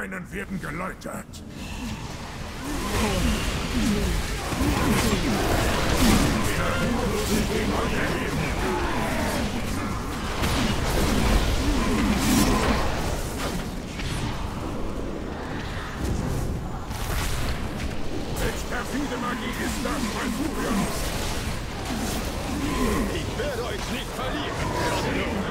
Steinen werden geläutert. Welch perfide Magie ist das, mein Furion? Ich werde euch nicht verlieren.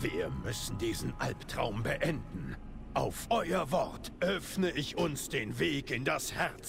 Wir müssen diesen Albtraum beenden. Auf euer Wort öffne ich uns den Weg in das Herz